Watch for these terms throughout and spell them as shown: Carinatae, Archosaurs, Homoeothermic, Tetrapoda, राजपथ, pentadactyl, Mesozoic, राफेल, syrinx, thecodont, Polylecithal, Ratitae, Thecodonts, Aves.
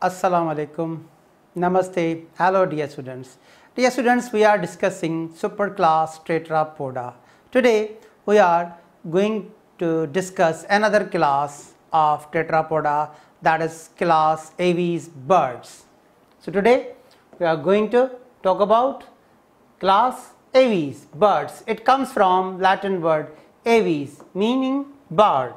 Assalamu alaikum, namaste, hello dear students we are discussing superclass Tetrapoda. Today we are going to discuss another class of Tetrapoda, that is class Aves birds. So today we are going to talk about class Aves birds. It comes from Latin word Aves meaning bird.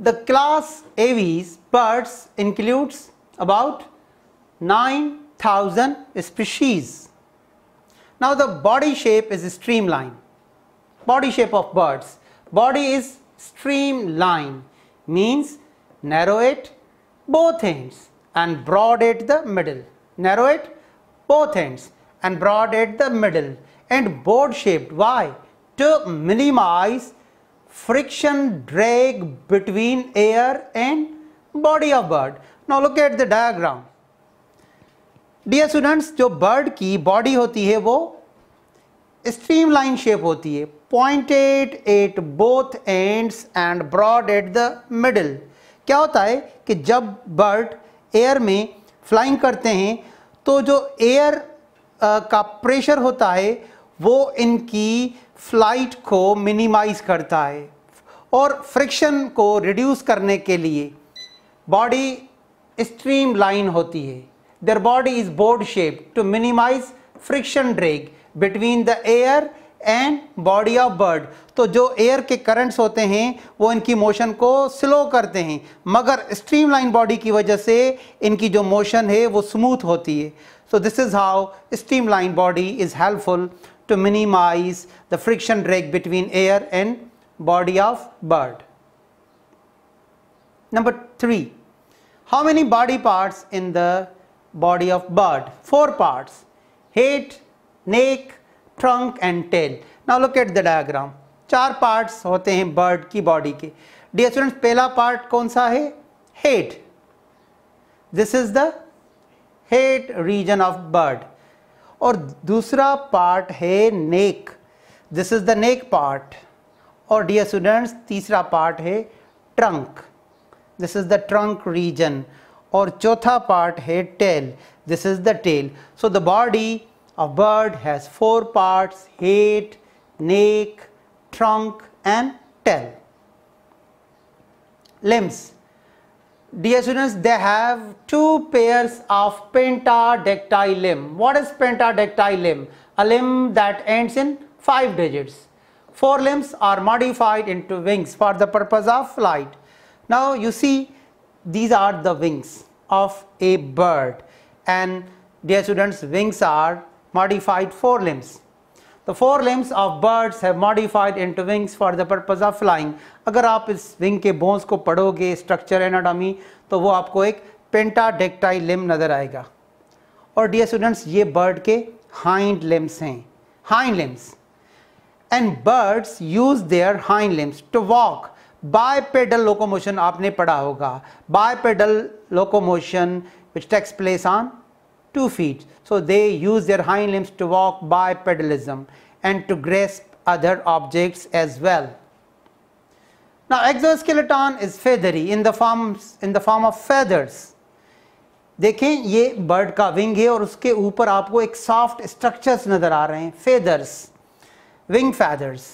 The class Aves birds includes about 9,000 species. Now the body shape is streamlined. Body shape of birds. Body is streamlined, means narrow it both ends and broad at the middle. Narrow it both ends and broad at the middle, and board shaped. Why? To minimize friction drag between air and body of bird. Now look at the diagram. Dear students, जो bird की body होती है वो streamline shape होती है, pointed at both ends and broad at the middle. क्या होता है कि जब bird air में flying करते हैं तो जो air का pressure होता है वो इनकी फ्लाइट को मिनिमाइज करता है, और फ्रिक्शन को रिड्यूस करने के लिए बॉडी स्ट्रीम लाइन होती है. Their body is board shape to minimize friction drag between the air and body of bird. तो जो एयर के करंट्स होते हैं वो इनकी मोशन को स्लो करते हैं, मगर स्ट्रीम लाइन बॉडी की वजह से इनकी जो मोशन है वो स्मूथ होती है. So this is how stream line body is helpful to minimize the friction drag between air and body of bird. Number 3. How many body parts in the body of bird? 4 parts. Head, neck, trunk and tail. Now look at the diagram. 4 parts होते हैं bird की body के. Dear students, पहला part कौन सा है? Head. This is the head region of bird. और दूसरा पार्ट है neck. This is the neck part. और डियर स्टूडेंट्स तीसरा पार्ट है trunk. This is the trunk region. और चौथा पार्ट है tail. This is the tail. So the body of bird has 4 parts, head, neck, trunk and tail. Limbs. Dear students, they have 2 pairs of pentadactyl limb. What is pentadactyl limb? A limb that ends in 5 digits. 4 limbs are modified into wings for the purpose of flight. Now you see, these are the wings of a bird, and dear students, wings are modified 4 limbs. The 4 limbs of birds have modified into wings for the purpose of flying. अगर आप इस wing के bones को पढ़ोगे, structure anatomy, तो वो आपको एक pentadactyl limb नज़र आएगा. और dear students, ये bird के hind limbs हैं. Hind limbs. And birds use their hind limbs to walk. Bipedal locomotion आपने पढ़ा होगा. Bipedal locomotion which takes place on 2 feet. So they use their hind limbs to walk, bipedalism, and to grasp other objects as well. Now exoskeleton is feathery in the form of feathers. देखें ये bird का wing है और उसके ऊपर आपको एक soft structures नजर आ रहे हैं, feathers, wing feathers.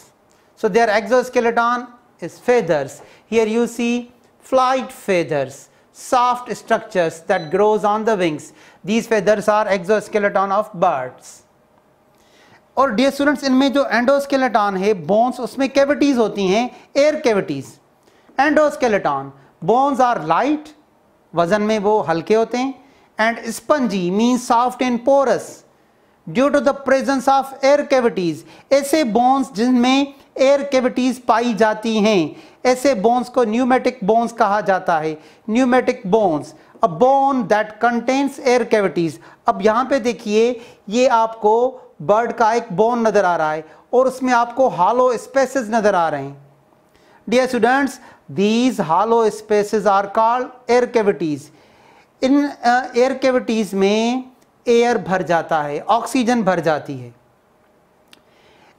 So their exoskeleton is feathers. Here you see flight feathers, soft structures that grows on the wings. These feathers are exoskeleton of birds. और dear students, इनमें जो endoskeleton है, bones, उसमें cavities होती हैं, air cavities. Endoskeleton, bones are light, वजन में वो हल्के होते हैं, and spongy means soft and porous due to the presence of air cavities. ऐसे bones जिनमें एयर कैविटीज़ पाई जाती हैं, ऐसे बोन्स को न्यूमेटिक बोन्स कहा जाता है. Pneumatic bones, a bone that contains air cavities. अब यहाँ पे देखिए, ये आपको बर्ड का एक बोन नज़र आ रहा है और उसमें आपको हालो स्पेसेस नज़र आ रहे हैं. Dear students, these hollow spaces are called air cavities. इन एयर कैविटीज़ में एयर भर जाता है, ऑक्सीजन भर जाती है.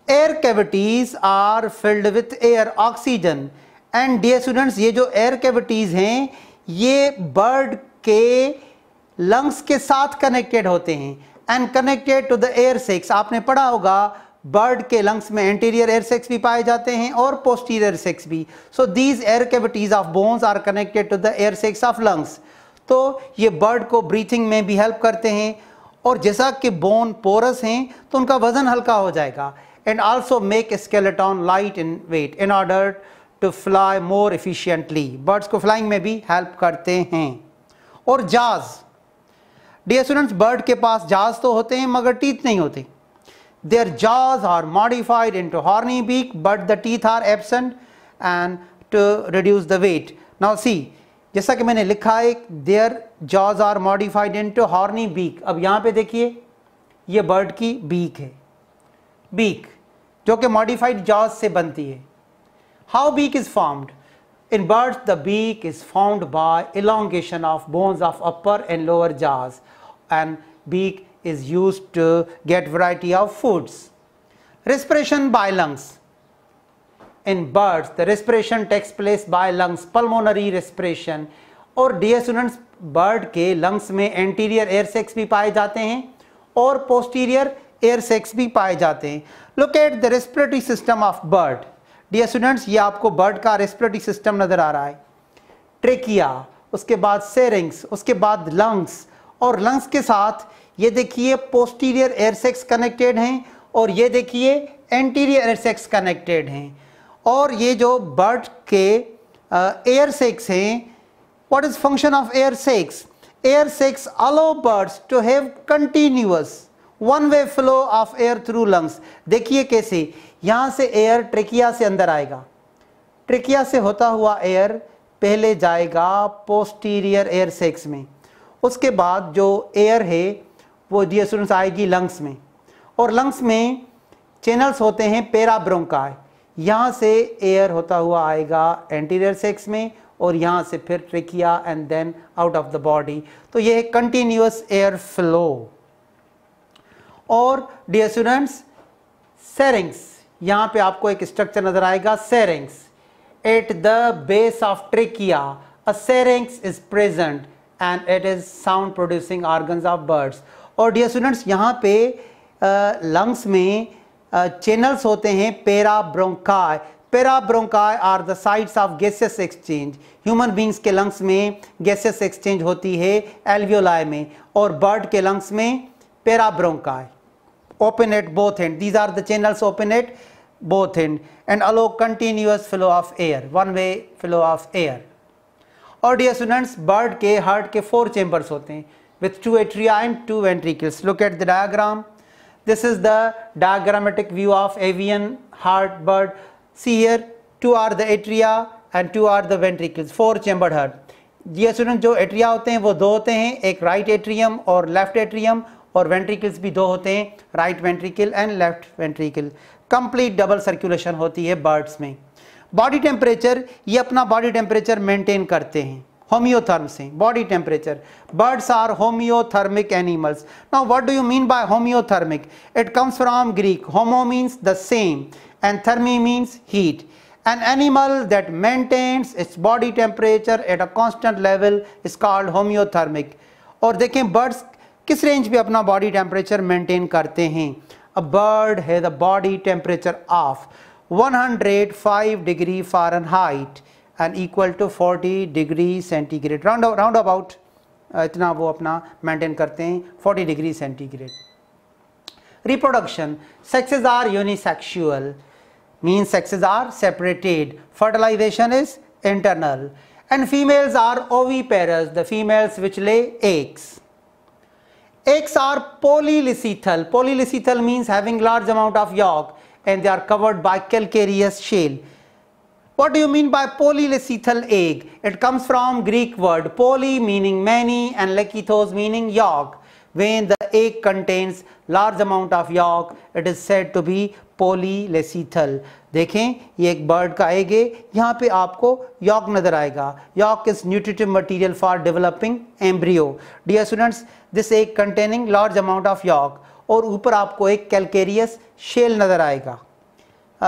Air cavities are filled with air, oxygen. And dear students, ये जो एयर कैविटीज़ हैं ये बर्ड के लंग्स के साथ कनेक्टेड होते हैं and connected to the air sacs. आपने पढ़ा होगा बर्ड के लंग्स में एंटीरियर एयर सेक्स भी पाए जाते हैं और पोस्टीरियर सेक्स भी। So these air cavities of bones are connected to the air sacs of lungs. तो ये बर्ड को ब्रीथिंग में भी हेल्प करते हैं और जैसा कि बोन पोरस हैं तो उनका वजन हल्का हो जाएगा। And also make skeleton light in weight in order to fly more efficiently. Birds को फ्लाइंग में भी हेल्प करते हैं। और जाज, डियर स्टूडेंट्स, बर्ड के पास जाज तो होते हैं मगर टीथ नहीं होते। Their jaws are modified into horny beak but the teeth are absent and to reduce the weight. Now see, जैसा कि मैंने लिखा है their jaws are modified into horny beak. अब यहाँ पे देखिए ये बर्ड की बीक है, बीक जो कि मॉडिफाइड जॉज से बनती है। How beak is formed in birds? The beak is formed by elongation of bones of upper and lower jaws and beak is used to get variety of foods. Respiration by lungs in birds, the respiration takes place by lungs, pulmonary respiration। और dear students, bird के lungs में anterior air sacs भी पाए जाते हैं और posterior air sacs भी पाए जाते हैं। Look at the respiratory system of bird। dear students, ये आपको bird का respiratory system नज़र आ रहा है। ट्रेकिया, उसके बाद syrinx, उसके बाद lungs, और lungs के साथ ये देखिए posterior air sacs connected हैं और ये देखिए anterior air sacs connected हैं। और ये जो बर्ड के एयर सेक्स हैं, what is function of air sacs? Air sacs allow birds to have continuous one way flow of air through lungs. देखिए कैसे, यहाँ से एयर ट्रेकिया से अंदर आएगा, ट्रेकिया से होता हुआ एयर पहले जाएगा पोस्टीरियर एयर सेक्स में, उसके बाद जो एयर है वो डियर स्टूडेंट्स आएगी लंग्स में। और लंग्स में चैनल्स होते हैं पैराब्रोंकाई, यहाँ से एयर होता हुआ आएगा एंटीरियर सेक्स में और यहाँ से फिर trachea and then out of the body. तो ये है कंटिन्यूस एयर फ्लो। और डियर स्टूडेंट्स, सेरिंग्स, यहाँ पे आपको एक स्ट्रक्चर नजर आएगा, syrinx at the base of trachea. A syrinx is present and it is sound producing organs of birds. और डियर स्टूडेंट्स, यहाँ पे लंग्स में चैनल्स होते हैं parabronchi. Parabronchi are the sites of gaseous exchange. Human beings के lungs में gaseous exchange होती है एल्वियोलाई में, और बर्ड के लंग्स में parabronchi. Open at both end, these are the channels open at both end and allow continuous flow of air, one way flow of air. और dear students, bird के heart के 4 chambers होते हैं with 2 atria and 2 ventricles. Look at the diagram. This is the diagrammatic view of avian heart bird. See here, 2 are the atria and 2 are the ventricles, 4-chambered heart। Dear students, जो atria होते हैं वो 2 होते हैं, एक right atrium और left atrium, और ventricles भी 2 होते हैं, right ventricle and left ventricle। Complete double circulation होती है birds में। Body temperature, ये अपना body temperature maintain करते हैं, होमियोथर्म्स हैं। Body temperature, birds are homeothermic animals. Now what do you mean by homeothermic? It comes from Greek, homo means the same and thermy means heat. An animal that maintains its body temperature at a constant level is called homeothermic. और देखें birds किस range पे अपना body temperature maintain करते हैं। A bird has a body temperature of 105 degree Fahrenheit and equal to 40 degree centigrade, round about इतना वो अपना maintain करते हैं 40 degree centigrade। Reproduction, sexes are unisexual, means sexes are separated। Fertilization is internal and females are oviparous, the females which lay eggs। Eggs are polylecithal, polylecithal means having large amount of yolk and they are covered by calcareous shell। What do you mean by polylecithal egg? It comes from Greek word poly meaning many and lecythos meaning yolk। When the egg contains large amount of yolk, it is said to be polylecithal। देखें ये एक bird का egg है, यहाँ पे आपको yolk नजर आएगा। Yolk is nutritive material for developing embryo. Dear students, this egg containing large amount of yolk, और ऊपर आपको एक कैलकेरियस शेल नजर आएगा।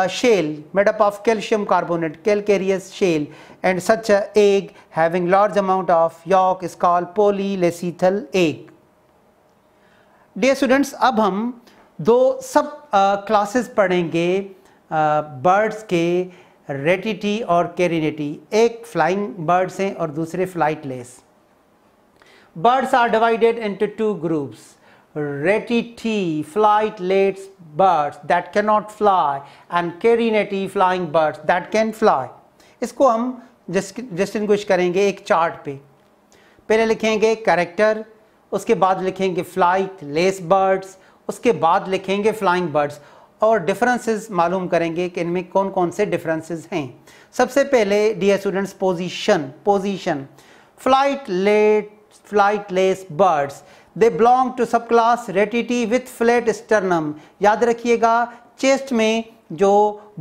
shell made up of calcium carbonate, calcareous shell, and such a egg having large amount of yolk is called polylecithal egg. Dear students, अब हम दो sub classes पढ़ेंगे बर्ड्स के, रेटिटी और कैरिनेटी. एक फ्लाइंग बर्ड्स हैं और दूसरे flightless. Birds are divided into two groups, Ratitae flightless birds that cannot fly and Carinatae flying birds that can fly. इसको हम डिस्टिंग्विश करेंगे एक चार्ट पे. पहले लिखेंगे करेक्टर, उसके बाद लिखेंगे flightless birds, उसके बाद लिखेंगे flying birds और डिफरेंसेस मालूम करेंगे कि इनमें कौन कौन से डिफरेंसेस हैं. सबसे पहले dear students position flightless birds they belong to subclass Ratitae with flat sternum. याद रखिएगा चेस्ट में जो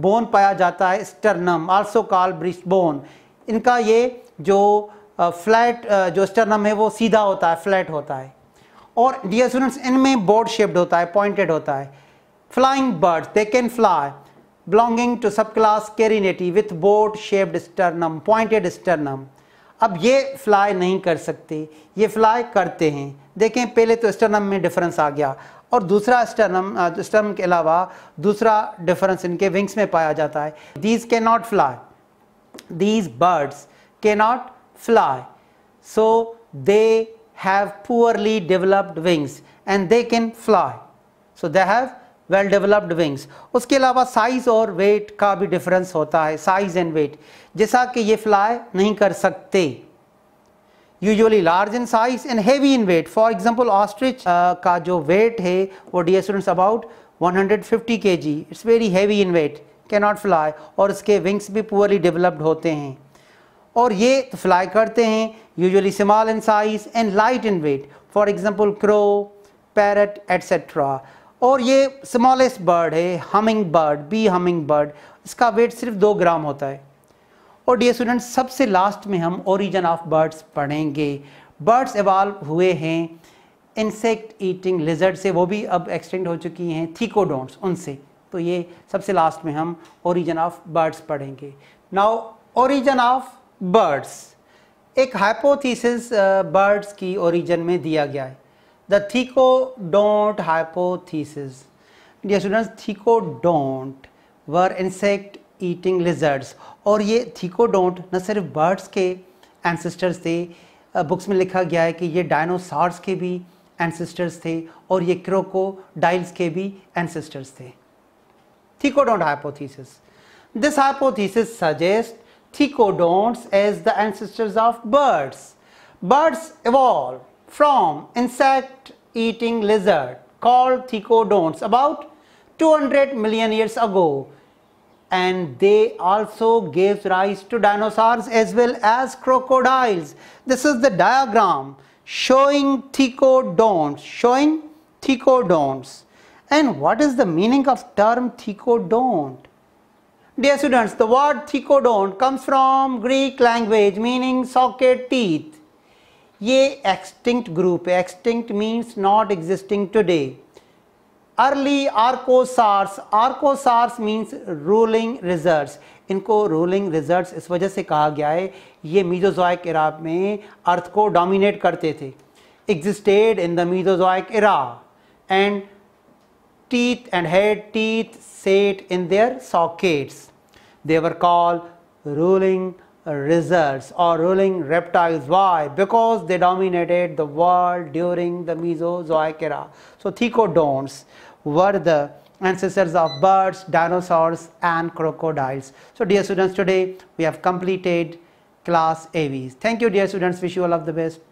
बोन पाया जाता है sternum also called breast bone, इनका ये जो फ्लैट जो स्टर्नम है वो सीधा होता है, फ्लैट होता है. और डियर स्टूडेंट्स इनमें बोर्ड शेप्ड होता है, पॉइंटेड होता है. Flying birds they can fly belonging to subclass Carinatae with boat shaped sternum, pointed sternum. अब ये फ्लाई नहीं कर सकते, ये फ्लाई करते हैं. देखें पहले तो स्टर्नम में डिफरेंस आ गया और दूसरा स्टर्नम के अलावा दूसरा डिफरेंस इनके विंग्स में पाया जाता है. These can not fly, these birds can not fly, so they have poorly developed wings and they can fly, so they have well developed wings. उसके अलावा साइज़ और वेट का भी डिफरेंस होता है, साइज़ एंड वेट, जैसा कि ये फ्लाई नहीं कर सकते. Usually large in size and heavy in weight. For example ostrich का जो वेट है वो dear students about 150 kg, it's very heavy in weight, can not fly, और उसके विंग्स भी पुअरली डेवलप्ड होते हैं और ये फ्लाई करते हैं. Usually small in size and light in weight, for example crow, parrot etcetera. और ये स्मॉलेस्ट बर्ड है hummingbird, bee hummingbird, इसका वेट सिर्फ 2 ग्राम होता है. और डियर स्टूडेंट्स सबसे लास्ट में हम ओरिजिन ऑफ बर्ड्स पढ़ेंगे. बर्ड्स इवॉल्व हुए हैं इंसेक्ट ईटिंग लिजर्ड से, वो भी अब एक्सटिंक्ट हो चुकी हैं, थीकोडोंट्स उनसे. तो ये सबसे लास्ट में हम ओरिजिन ऑफ बर्ड्स पढ़ेंगे. नाउ ओरिजिन ऑफ बर्ड्स, एक हाइपोथीसिस बर्ड्स की ओरिजिन में दिया गया है, the thecodont hypothesis. Dear students thecodont were insect eating lizards, और ये थीकोडोंट न सिर्फ बर्ड्स के एंसेस्टर्स थे, बुक्स में लिखा गया है कि ये डायनोसॉर्स के भी एंसेस्टर्स थे और ये क्रोकोडाइल्स के भी एंसेस्टर्स थे. Thecodont hypothesis, this hypothesis suggest thecodonts as the ancestors of birds. Birds evolve from insect eating lizard called thecodonts about 200 million years ago. And they also gave rise to dinosaurs as well as crocodiles. This is the diagram showing thecodonts. And what is the meaning of term thecodont? Dear students, the word thecodont comes from Greek language meaning socket teeth. ये extinct group है. Extinct means not existing today. Early Archosaurs, Archosaurs means ruling lizards. इनको ruling lizards इस वजह से कहा गया है, ये मीजोजॉइक इरा में अर्थ को डोमिनेट करते थे. Existed in the Mesozoic era and teeth and head teeth sat in their sockets. They were called ruling lizards or ruling reptiles. Why? Because they dominated the world during the Mesozoic era. So thecodonts were the ancestors of birds, dinosaurs and crocodiles. So dear students, today we have completed class Aves. Thank you dear students, wish you all of the best.